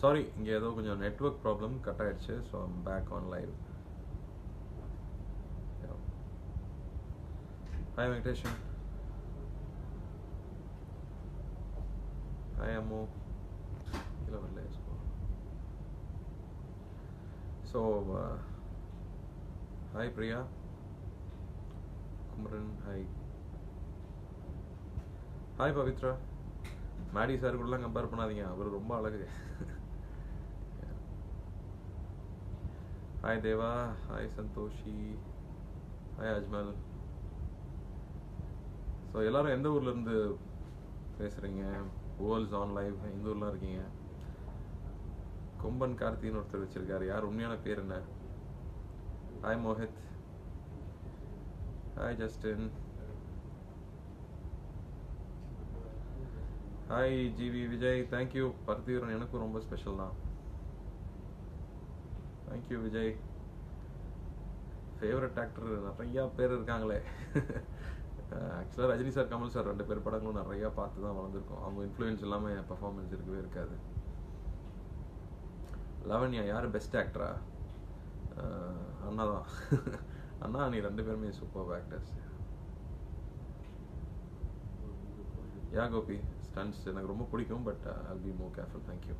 Sorry, இங்க ஏதோ கொஞ்சம் நெட்வொர்க் ப்ராப்ளம் கட் ஆயிடுச்சு. So I'm back on live. Yeah. Hi Venkatesh. Hi Ammo. Hello guys. So hi Priya. Kumran hi. Hi Pavitra. Madi sir கூடலாம் compare பண்ணாதீங்க. அவர் ரொம்ப அழகு. Hi Deva, hi Santoshi, hi Ajmal. So எல்லாரும் எந்த ஊர்ல இருந்து பேசுறீங்க? World's on live இந்த ஊர்ல இருக்கீங்க. கொம்பன் கார்த்தின்னு ஒருத்தர் வச்சிருக்காரு. யார் உண்மையான பேர் என்ன? Hi Mohit. Hi Justin. Hi GV Vijay, thank you. பர்த்தியூரன் எனக்கு ரொம்ப ஸ்பெஷல் தான். Thank you Vijay. Favorite actor நிறைய பேர் இருக்காங்களே. ஆக்சுவலாக ரஜினி சார் கமல் சார் ரெண்டு பேர் படங்களும் நிறையா பார்த்து தான் வளர்ந்துருக்கோம். அவங்க இன்ஃப்ளூயன்ஸ் இல்லாமல் என் பர்ஃபார்மன்ஸ் இருக்கவே இருக்காது. லவன்யா யார் பெஸ்ட் ஆக்டரா? அண்ணா தான். அண்ணா நீ ரெண்டு பேருமே சூப்பர் ஆக்டர்ஸ். யா கோபி ஸ்டன்ஸ் எனக்கு ரொம்ப பிடிக்கும், but I'll be more careful. Thank you.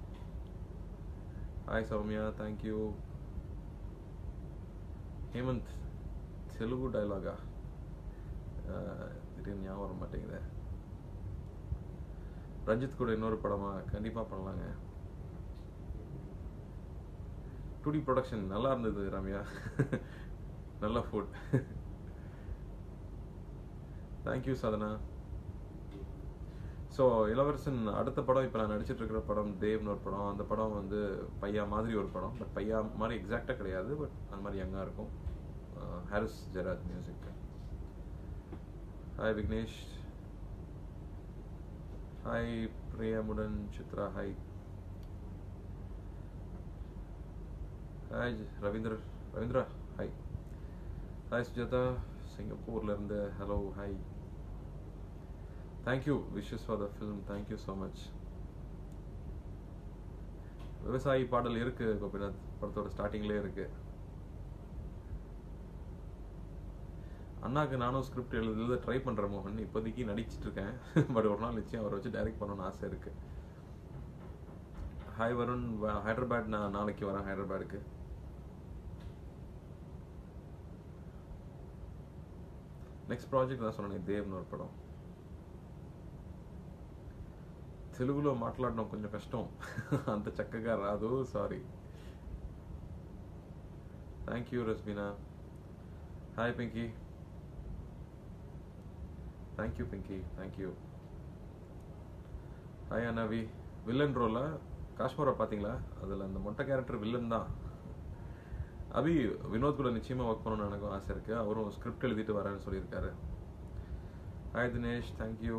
Hi Soumya, thank you. Hemant, Telugu dialogue. திடீர்னு ஞாபகம் வர மாட்டேங்குது. ரஞ்சித் கூட இன்னொரு படமா கண்டிப்பா பண்ணலாங்க. டுடி ப்ரொடக்ஷன் நல்லா இருந்தது ரம்யா. நல்ல ஃபுட். தேங்க்யூ சாதனா. ஸோ இளவரசன் அடுத்த படம் இப்போ நான் நடிச்சிட்டு இருக்கிற படம் தேவ்னு ஒரு படம். அந்த படம் வந்து பையா மாதிரி ஒரு படம், பட் பையா மாதிரி எக்ஸாக்டாக கிடையாது, பட் அந்த மாதிரி யங்காக இருக்கும். Harris Jayaraj music. Hi Vignesh, hi பிரியாமுடன் Chitra, hi hi Ravindra, hi hi Sujatha சிங்கப்பூர்லேருந்து. Hello hi. Thank you, wishes for the film. Thank you so much. விவசாயி பாடல் இருக்கு கோபிநாத் படத்தோட ஸ்டார்டிங்லேயே இருக்கு. அண்ணாக்கு நானும் ஸ்கிரிப்ட் எழுத ட்ரை பண்ற மோகன். இப்போதைக்கு நடிச்சிட்டு இருக்கேன், பட் ஒரு நாள் நிச்சயம் அவரை வச்சு டைரக்ட் பண்ணணும்னு ஆசை இருக்கு. ஹாய் வருண், ஹைதராபாத் நான் நாளைக்கு வரேன் ஹைதராபாத்துக்கு. நெக்ஸ்ட் ப்ராஜெக்ட் நான் சொன்னேன் தேவ்னு ஒரு படம். తెలుగులో మాట్లాడడం కొంచెం కష్టం, అంత చక్కగా రాదు, sorry. Thank you Rasmina. Hi Pinky. Thank you Pinky, thank you. Hi Anavi. Villain ரோலா காஷ்மோரா பார்த்தீங்களா? அதில் அந்த மொட்டை கேரக்டர் வில்லன் தான். அபி வினோத் கூட நிச்சயமாக ஒர்க் பண்ணணும்னு எனக்கும் ஆசை இருக்குது. அவரும் ஸ்கிரிப்ட் எழுதிட்டு வரேன்னு சொல்லியிருக்காரு. Hi Dinesh, thank you.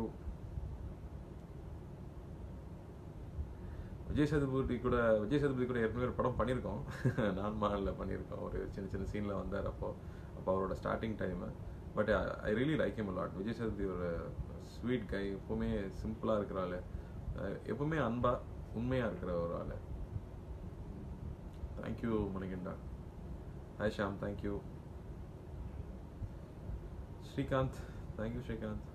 விஜய் சேதுபதி கூட ஏற்கனவே ஒரு படம் பண்ணியிருக்கோம், நான் மாடலில் பண்ணியிருக்கோம். ஒரு சின்ன சின்ன சீனில் வந்தார். அப்போ அவரோட starting time, but I really like him a lot. Vijay Sethupathi ஒரு ஸ்வீட் கை, எப்போவுமே சிம்பிளாக இருக்கிற ஆள், எப்போவுமே அன்பாக உண்மையாக இருக்கிற ஒரு ஆள். Thank you Manikanda. Hi Sham, thank you. Srikanth, thank you Srikanth.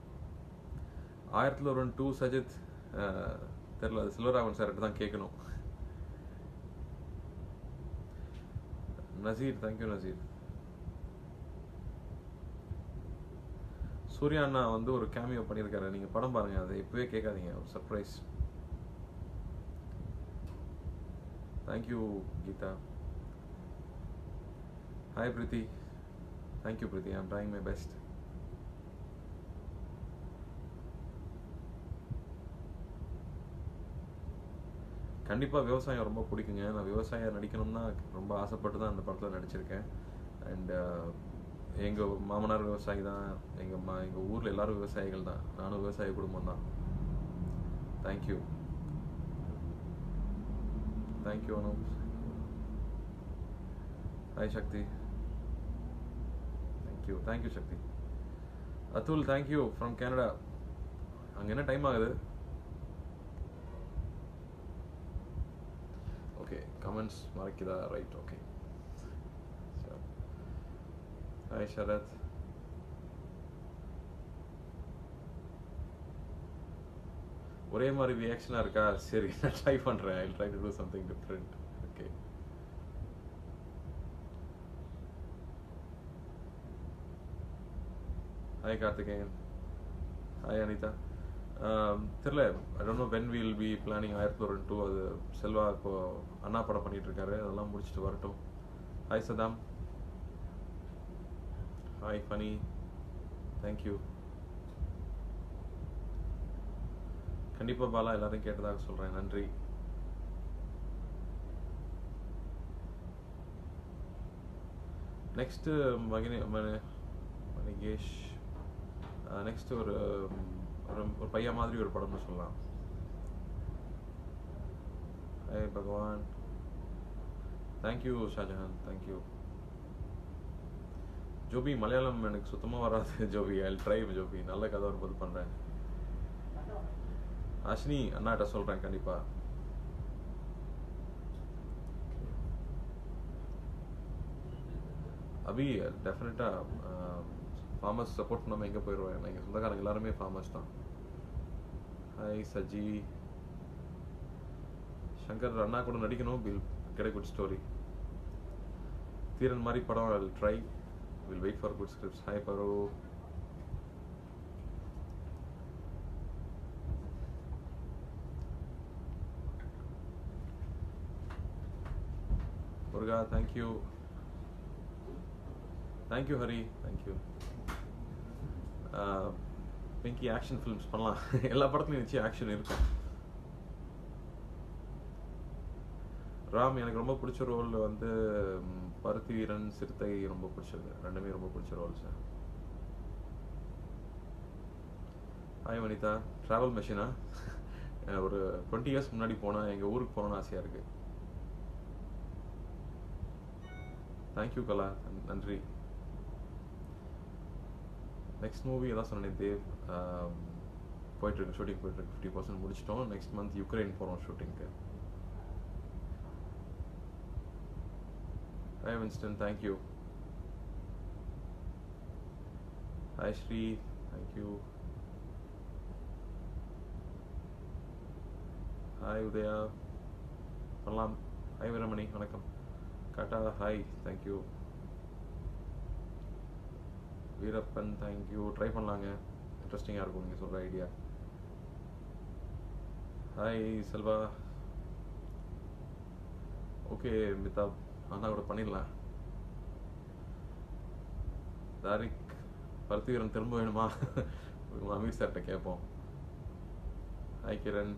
1902 Sajith தெரியல, அது செல்வராகவன் சார்கிட்ட தான் கேட்கணும். நசீர், தேங்க்யூ நசீர். சூர்யா அண்ணா வந்து ஒரு கேமியோ பண்ணியிருக்காரு, நீங்கள் படம் பாருங்கள். அதை இப்போவே கேட்காதீங்க, ஒரு surprise. Thank you Geetha. Hi Preethi, thank you Preethi. I am trying my best. கண்டிப்பாக விவசாயம் ரொம்ப பிடிக்குங்க. நான் விவசாயம் நடிக்கணும்னா ரொம்ப ஆசைப்பட்டு தான் அந்த படத்தில் நடிச்சிருக்கேன். அண்டு எங்கள் மாமனார் விவசாயி தான், எங்கள் ஊரில் எல்லோரும் விவசாயிகள் தான், நானும் விவசாய குடும்பம் தான். Thank you thank you Anu. Hi Sakthi, thank you thank you Sakthi. Atul, thank you from Canada. அங்கே என்ன டைம் ஆகுது? comments marakida, right? Okay. So, hi Sharath. ஒரே மாதிரி ரியாக்ஷனா இருக்கா? சரி, நான் ட்ரை பண்றேன். I'll try to do something different. Okay. Hi Karthikeyan. Hi Anita. தெரியல, I don't know when we'll be planning Ayathuran 2. அது செல்வா இப்போ அண்ணா படம் பண்ணிட்டு இருக்காரு, அதெல்லாம் முடிச்சிட்டு வரட்டும். Hi Saddam. Hi Phani. Thank you. கண்டிப்பா பாலா எல்லாரும் கேட்டதாக சொல்றேன். நன்றி. நெக்ஸ்ட் மணிகேஷ், நெக்ஸ்ட் ஒரு ஒரு பையன் மாதிரி ஒரு படம்னு சொல்லலாம். Hi Bhagavan. Thank you Shahjahan. Thank you Joby. Malayalam எனக்கு சுத்தமா வராது ஜோபி. I try Joby. நல்ல கதை வரும்போது பண்றேன். அஷ்னி அண்ணாட்ட சொல்றேன் கண்டிப்பா. அபி டெஃபினட்டா ஃபார்மர்ஸ் சப்போர்ட் பண்ணாம எங்க போயிடுவோம்? ஏன்னா எங்கள் சொந்தக்காரங்க எல்லாருமே ஃபார்மர்ஸ் தான். ஹாய் சஜி. சங்கர் அண்ணா கூட நடிக்கணும். Get good story. தீரன் மாதிரி படம். I will try. Will wait for good scripts. Hi Baro. Thank you. Thank you Hari. Thank you. Pinky action films பண்ணலாம். எல்லா படத்துலயும் நிச்சய action இருக்கும். ராம் எனக்கு ரொம்ப பிடிச்ச ரோல் வந்து பருத்தி வீரன், சிறுத்தை ரொம்ப பிடிச்சது. ரெண்டுமே ரொம்ப பிடிச்ச role sir. Hi Vanitha. Travel மெஷினா? ஒரு 20 years முன்னாடி போனா எங்க ஊருக்கு போகணும்னு ஆசையா இருக்கு. தேங்க்யூ கலா. நன்றி. நெக்ஸ்ட் மூவி எதாவது சொன்னேன் தேவ். போயிட்டுருக்கு, ஷூட்டிங் போயிட்டுருக்கு. 50% முடிச்சிட்டோம். நெக்ஸ்ட் மந்த் யுக்ரைன் போகிறோம் ஷூட்டிங்க்கு. Hi Winston. Thank you. Hi Sri. Thank you. Hi Udaya. பண்ணலாம். ஹாய் வீரமணி. வணக்கம். Kata, hi. Thank you. Veerappan, thank you. Try பண்ணலாங்க. இன்ட்ரெஸ்டிங்கா இருக்கும் நீங்க சொல்ற ஐடியா. ஹாய் செல்வா. ஓகே மிதாப் அண்ணா கூட பண்ணிடலாம். தாரிக் பருத்திவீரன் திரும்ப வேணுமா? அமீர் சார்கிட்ட கேட்போம். Hi Kiran.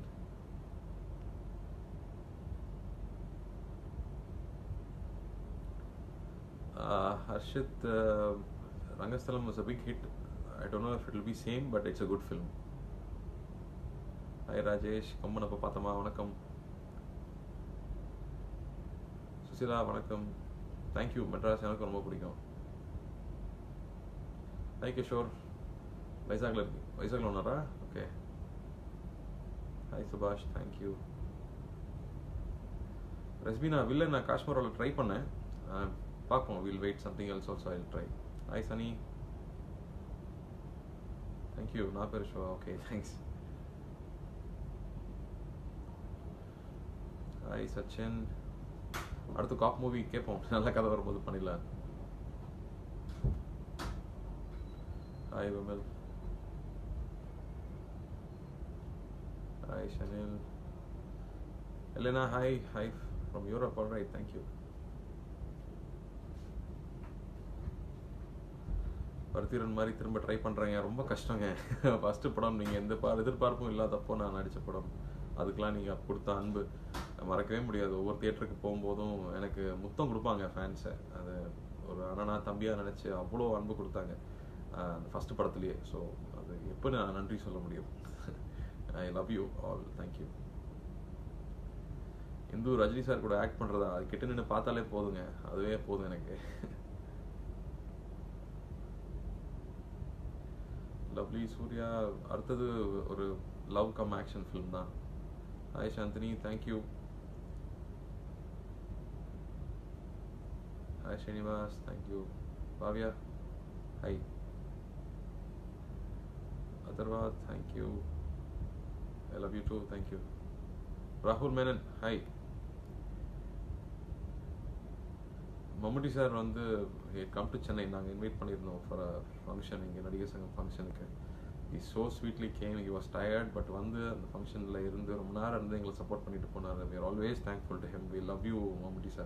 Harshit, Rangasthalam was a big hit. I don't know if it will be same, but it's a good film. Hi Rajesh. Kammanappa Pathama, vanakkam. Susila, vanakkam. Thank you. Madras enakku romba pidikum. Hi Kishore. Vaisagal unnara? Okay. Hi Subhash. Thank you. Rasbina, villain na Kashmora try panna. Paapom, we'll wait something else also. I'll try. Hi Sunny. Thank you. Na Perishwa. Okay, thanks. Hi Sachin. அடுத்து cop movie கேட்போம், நல்ல கதை வரும்போது பண்ணிடலாம். Hi Vimal. Hi Shanil. Elena, hi. Hi from Europe. All right. Thank you. பருத்திரன் மாதிரி திரும்ப try பண்ணுறேங்க. ரொம்ப கஷ்டங்க. ஃபஸ்ட்டு படம் நீங்கள் எந்த எதிர்பார்ப்பும் இல்லாதப்போ நான் நடித்த படம். அதுக்கெலாம் நீங்கள் கொடுத்த அன்பு மறக்கவே முடியாது. ஒவ்வொரு தியேட்டருக்கு போகும்போதும் எனக்கு முத்தம் கொடுப்பாங்க ஃபேன்ஸை. அது ஒரு அண்ணனா தம்பியாக நினச்சி அவ்வளோ அன்பு கொடுத்தாங்க அந்த ஃபஸ்ட்டு படத்துலேயே. ஸோ அது எப்போ நான் நன்றி சொல்ல முடியும். I love you all. Thank you. Hindu Rajini sir கூட ஆக்ட் பண்ணுறதா? அது கிட்ட நின்று பார்த்தாலே போதுங்க, அதுவே போதும் எனக்கு. லவ்லி சூர்யா. அடுத்தது ஒரு லவ் கம் ஆக்ஷன் ஃபிலிம் தான். Hi Chandini. Thank you. Hi Srinivas, thank you. Bhavya, hi. Atharva, thank you. I love you too, thank you. Rahul Menon, hi. Mamudisa he had come to Chennai. I invite Panirno for a function. He so sweetly came. He was tired, but the function and support. We are always thankful to him. We love you, Mamudisa.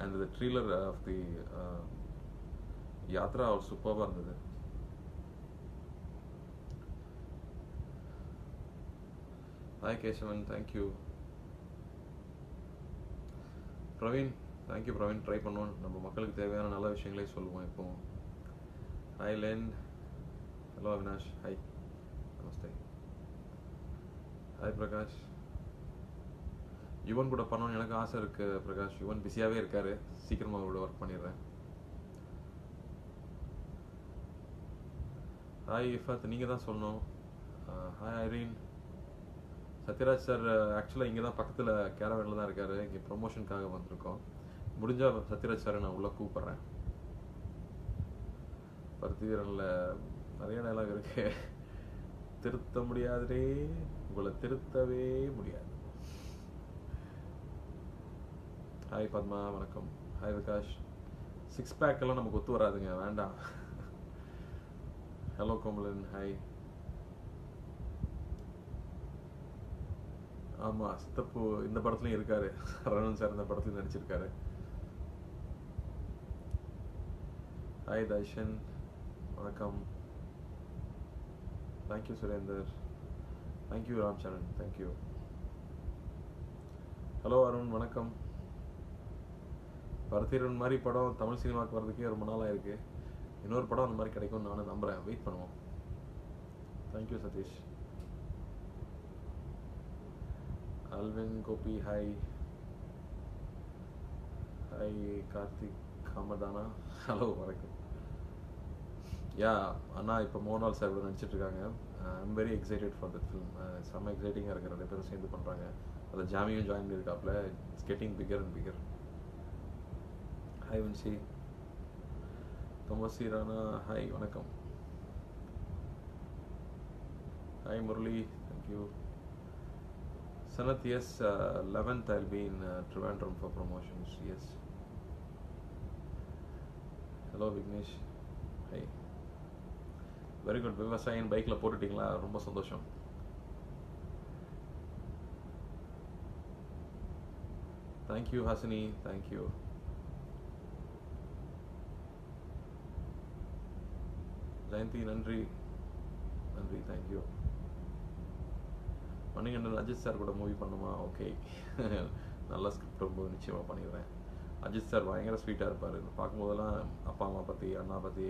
And the trailer of the Yatra was superb. Hi Keshavan, thank you. Praveen, thank you Praveen. Try pannuvom namma makkalukku thevayana nalla vishayangalai solluvom ippo. Hi Len. Hello Avinash. Hi. Namaste. Hi Prakash. Yuvan kuda pannon enakku aasai irukku Prakash. Yuvan busy ave irkaru. Seekramava kuda work pannirren. Hi Ifat, neenga dhaan solnom. Hi Irene. Satiraj sir, actually inga dhaan pakkathula caravan la dhaan irkaru. Inga promotion kaga vandirukom. Mudinja Satiraj sir na ulla kooparren. Parthiranla nariya dialogue irukku. Thirutha mudiyadre, ungala thiruthave mudiyadhu. Hi Padma, vanakkam. Hi Vikash. Six pack alla namakku ottu varadunga venda. Hello Komalan, hi. ஆமா சித்தப்பு இந்த படத்துலயும் இருக்காரு Arunan sir இந்த படத்துல நடிச்சிருக்காரு hi Darshan வணக்கம் thank you Surender thank you Ramcharan thank you hello Arun வணக்கம் பரதீரன் மாதிரி படம் தமிழ் சினிமாவுக்கு வரதுக்கே ரொம்ப நாள் ஆயிருக்கு இன்னொரு படம் அந்த மாதிரி கிடைக்கும்னு நானும் நம்புறேன் வெயிட் பண்ணுவோம் thank you Sathish Alvin Gopi, hi. Hi Karthik Kamadana. Hello, Varakkam. Yeah, Anna, ipo Monal sir nadichirukanga. I'm very excited for that film. Some exciting ah irukku rendu perum sendu pandranga. Adha Jamiyum join pannirukaapla. It's getting bigger and bigger. Hi Vinci. Tomasi Rana, hi, vanakkam. Hi Murli, thank you. Sanath, yes, 11th I'll be in Trivandrum for promotions, yes. Hello Vignesh, hi. Very good, Vivasai and bike la potittingla, romba sandosham. Thank you Hasini, thank you. Jayanti, Nandri, Nandri, thank you. Ajith sir could a movie panama, okay. Nala script of Nichima Panira. Ajith sir, buying a sweetheart, but in Pak Mudala, Apama Pati, Anapati,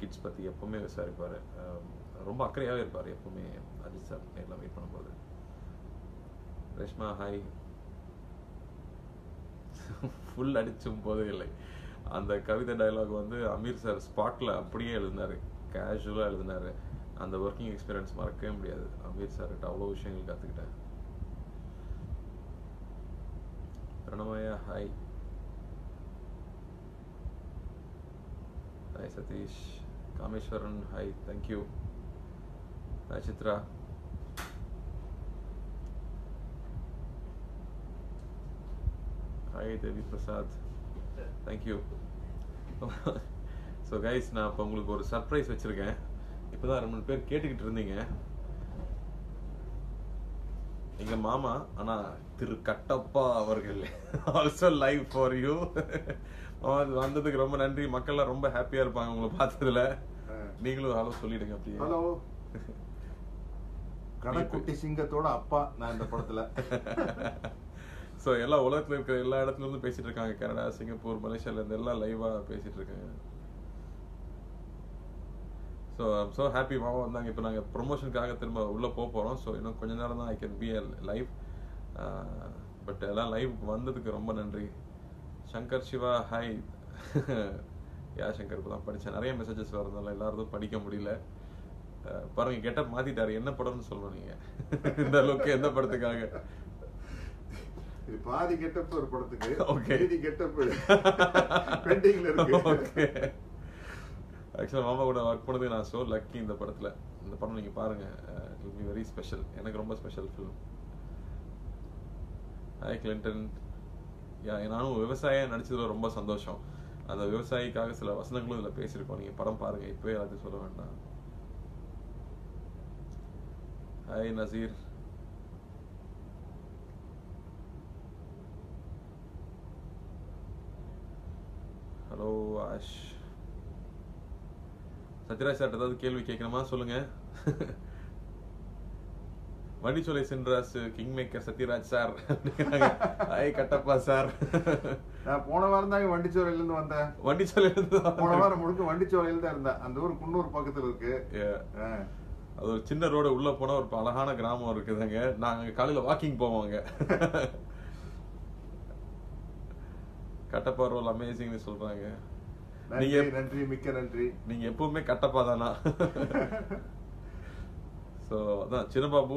Kids Pati, Apome, Saripare, Rumbakri, Pare, Apome, Ajith sir, I love it from Bodhi. Reshma, hi. Full Adichum Bodhi, and the Kavita dialogue on the Amir sir, Spotla, pretty elder, casual elder. And the working experience மறக்கவே முடியாது Amir sir கிட்ட அவ்வளவு விஷயங்கள் கத்துக்கிட்டேன் பிரணவயா hi hi Sathish Kameswaran hi thank you hi Chitra hi Devi Prasad thank you so guys நான் இப்போ உங்களுக்கு ஒரு சர்ப்ரைஸ் வச்சுருக்கேன் இப்பதான் 2 பேர் கேட்டிட்டு இருந்தீங்க எங்க மாமா انا திரு கட்டப்பா அவர்கள் ஆல்சோ லைவ் ஃபார் யூ வந்ததுக்கு ரொம்ப நன்றி மக்கள் ரொம்ப ஹாப்பியா இருப்பாங்க உங்களை பார்த்ததுல நீங்களும் ஹலோ சொல்லிடுங்க அப்படியே ஹலோ கணக்குட்டி சிங்கத்தோட அப்பா நான் இந்த படத்துல சோ எல்லா உலகத்துல இருக்க எல்லா இடத்துல இருந்து பேசிட்டு இருக்காங்க கனடா சிங்கப்பூர் மலேசியால இருந்து எல்லாம் லைவா பேசிட்டு இருக்காங்க So I'm so happy mama vandaanga ipo naanga promotion kaga thirumba ulla po porom so you know konja naram I can be live but ella live vandadukku romba nandri Shankar Shiva hi yeah Shankar pula padicha nariya messages varundala ellarudum padikka mudiyala parunga get up maatitaru enna padamnu solrunga indha look enna padathukaga பாதி getup ஒரு படத்துக்கு மீதி getup பெண்டிங்ல இருக்கு. Okay. Actually மாமா கூட work பண்ணது நான் so lucky இந்த படத்துல. இந்த படம் நீங்க பாருங்க. It will be very special. எனக்கு ரொம்ப special film. Hi Clinton. Yeah நானும் விவசாயியா நடிச்சதுல ரொம்ப சந்தோஷம். அந்த விவசாயிக்காக சில வசனங்களும் இதுல பேசியிருக்கோம். நீங்க படம் பாருங்க. இப்பவே எல்லாத்தையும் சொல்ல வேண்டாம். Hi Nazeer. Hello ash. Sathyaraj sir ஏதாவது கேள்வி கேட்கணுமா சொல்லுங்க. Vandicholai Chinras king maker Sathyaraj sir hi Kattappa sir. நான் போன வாரம் தான் வண்டிச்சோலையிலேருந்து வந்தேன். வண்டிச்சோலையிலேருந்து போன வாரம் முழுக்க வண்டிச்சோலையில் தான் இருந்தேன். அந்த ஊர் குன்னூர் பக்கத்தில் இருக்கு. அது ஒரு சின்ன ரோடு உள்ளே போனால் ஒரு அழகான கிராமம் இருக்குதுங்க. நாங்கள் காலையில் வாக்கிங் போவாங்க. கட்டப்பா ரோல் அமேசிங்னு சொல்றாங்க. நீங்க நன்றி, மிக்க நன்றி. நீங்க எப்பவுமே கட்டப்பா தானா? ஸோ அதான் சின்னபாபு